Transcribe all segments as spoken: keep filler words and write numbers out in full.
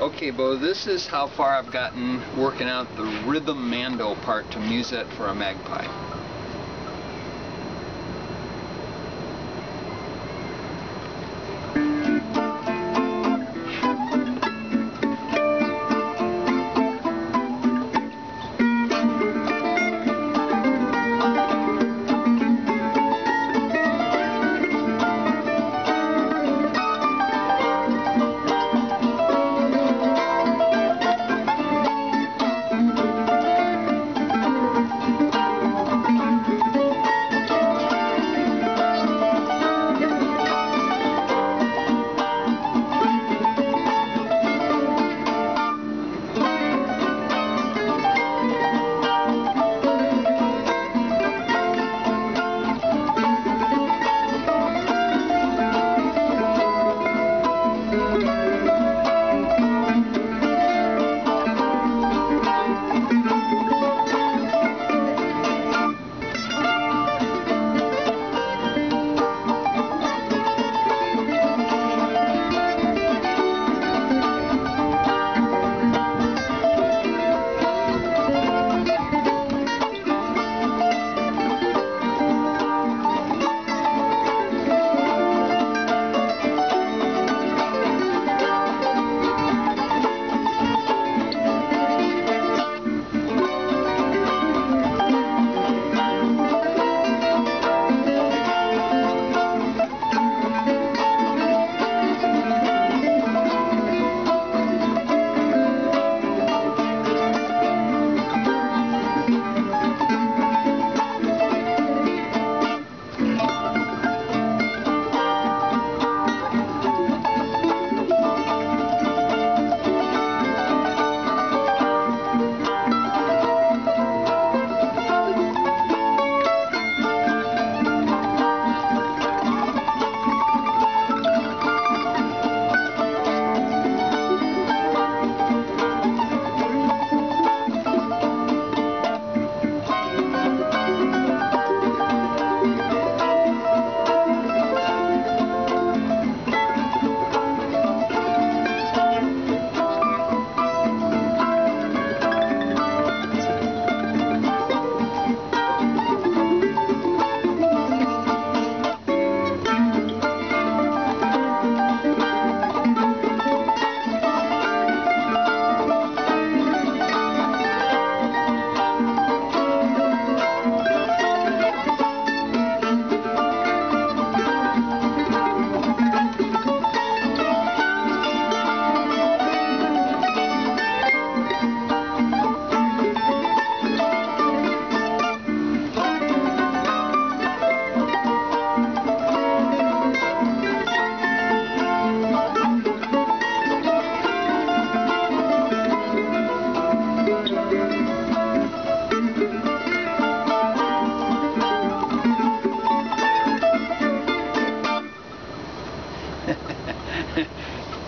Okay, Bo, this is how far I've gotten working out the rhythmando part to Musette for a Magpie.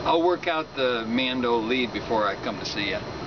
I'll work out the Mando lead before I come to see you.